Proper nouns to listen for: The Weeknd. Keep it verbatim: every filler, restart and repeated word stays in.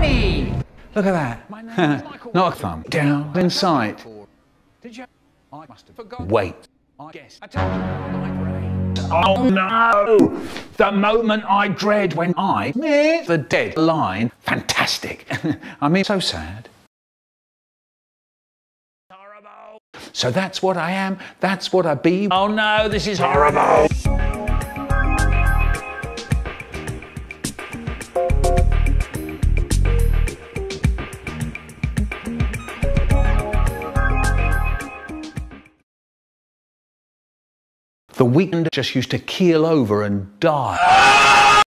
money! Look at that. Not a thumb. Down in sight. Did you? I must have forgotten. Wait. I guess. I told you. Oh no! The moment I dread when I miss the deadline. Fantastic. I mean, so sad. Horrible. So that's what I am. That's what I be. Oh no, this is horrible. The Weeknd just used to keel over and die.